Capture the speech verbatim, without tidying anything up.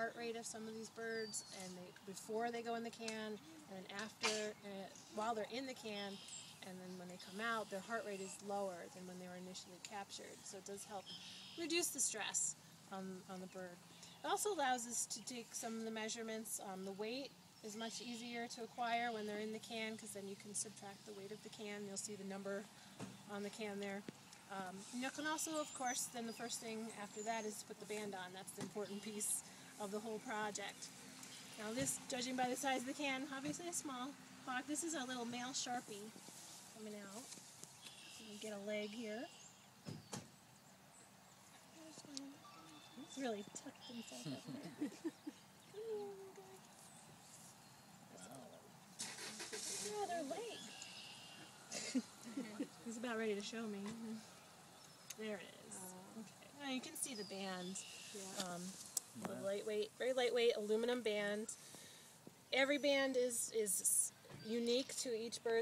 heart rate of some of these birds, and they, before they go in the can, and then after, uh, while they're in the can, and then when they come out, their heart rate is lower than when they were initially captured. So it does help reduce the stress on, on the bird. It also allows us to take some of the measurements. Um, the weight is much easier to acquire when they're in the can, because then you can subtract the weight of the can. You'll see the number on the can there. Um, you can also, of course, then the first thing after that is to put the band on. That's the important piece of the whole project. Now this, judging by the size of the can, obviously a small hawk. This is our little male Sharpie coming out. Let me get a leg here. It's really tucked himself up there. Come here, guy. Wow. Another leg. He's about ready to show me. There it is. Uh, okay. Now you can see the band. Yeah. Um, wow. The lightweight, very lightweight aluminum band. Every band is is unique to each bird.